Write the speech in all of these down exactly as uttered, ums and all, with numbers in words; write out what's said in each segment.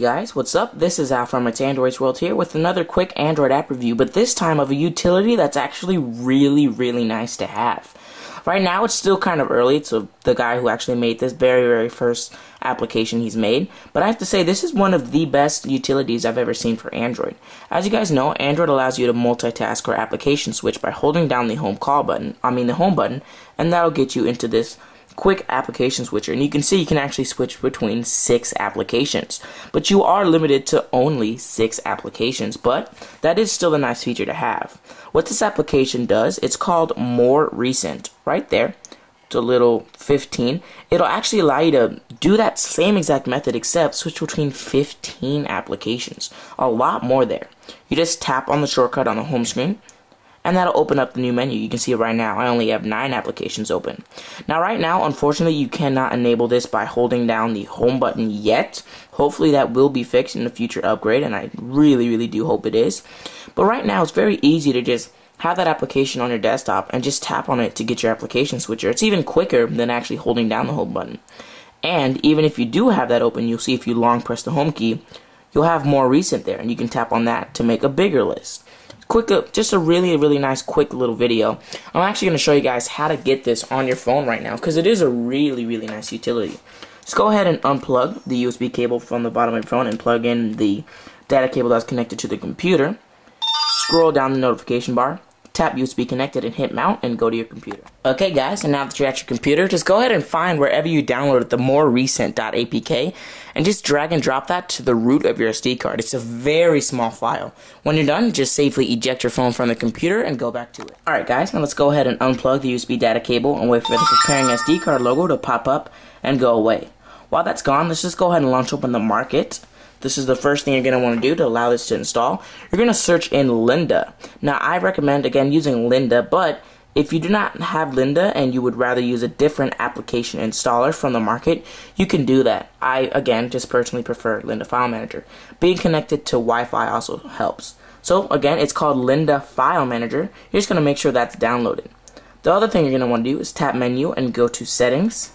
Guys, what's up? This is Al from It's Androids World here with another quick Android app review, but this time of a utility that's actually really, really nice to have. Right now, it's still kind of early. It's a, the guy who actually made this very, very first application he's made. But I have to say, this is one of the best utilities I've ever seen for Android. As you guys know, Android allows you to multitask or application switch by holding down the home call button, I mean the home button, and that'll get you into this quick application switcher, and you can see you can actually switch between six applications, but you are limited to only six applications, but that is still a nice feature to have. What this application does, it's called More Recent, right there. It's a little fifteen. It'll actually allow you to do that same exact method except switch between fifteen applications. A lot more there. You just tap on the shortcut on the home screen, and that'll open up the new menu. You can see it right now. I only have nine applications open. Now right now, unfortunately, you cannot enable this by holding down the home button yet. Hopefully that will be fixed in a future upgrade, and I really, really do hope it is. But right now, it's very easy to just have that application on your desktop and just tap on it to get your application switcher. It's even quicker than actually holding down the home button. And even if you do have that open, you'll see if you long press the home key, you'll have More Recent there, and you can tap on that to make a bigger list. Quick, just a really, really nice, quick little video. I'm actually going to show you guys how to get this on your phone right now because it is a really, really nice utility. Just go ahead and unplug the U S B cable from the bottom of your phone and plug in the data cable that's connected to the computer. Scroll down the notification bar, tap U S B connected, and hit mount and go to your computer. Okay guys, and now that you're at your computer, just go ahead and find wherever you downloaded the More Recent dot A P K and just drag and drop that to the root of your S D card. It's a very small file. When you're done, just safely eject your phone from the computer and go back to it. Alright guys, now let's go ahead and unplug the U S B data cable and wait for the preparing S D card logo to pop up and go away. While that's gone, let's just go ahead and launch open the market. This is the first thing you're going to want to do to allow this to install. You're going to search in Linda. Now, I recommend, again, using Linda, but if you do not have Linda and you would rather use a different application installer from the market, you can do that. I, again, just personally prefer Linda File Manager. Being connected to Wi-Fi also helps. So, again, it's called Linda File Manager. You're just going to make sure that's downloaded. The other thing you're going to want to do is tap Menu and go to Settings.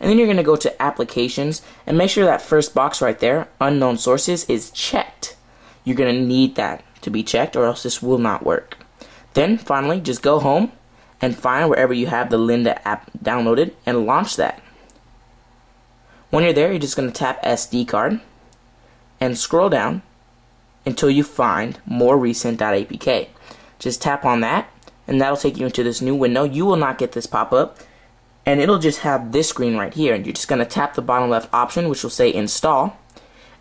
And then you're going to go to Applications and make sure that first box right there, Unknown Sources, is checked. You're going to need that to be checked or else this will not work. Then, finally, just go home and find wherever you have the Linda app downloaded and launch that. When you're there, you're just going to tap S D card and scroll down until you find More Recent dot A P K. Just tap on that and that'll take you into this new window. You will not get this pop-up. And it'll just have this screen right here, and you're just going to tap the bottom left option, which will say install,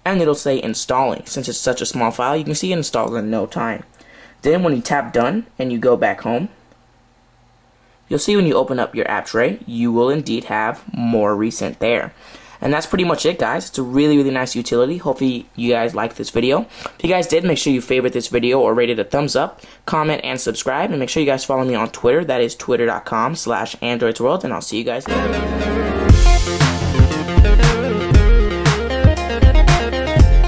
and it'll say installing. Since it's such a small file, you can see it installs in no time. Then when you tap done and you go back home, you'll see when you open up your app tray, you will indeed have More Recent there. And that's pretty much it, guys. It's a really, really nice utility. Hopefully you guys liked this video. If you guys did, make sure you favorite this video or rate it a thumbs up, comment, and subscribe. And make sure you guys follow me on Twitter. That is twitter dot com slash androidsworld. And I'll see you guys later.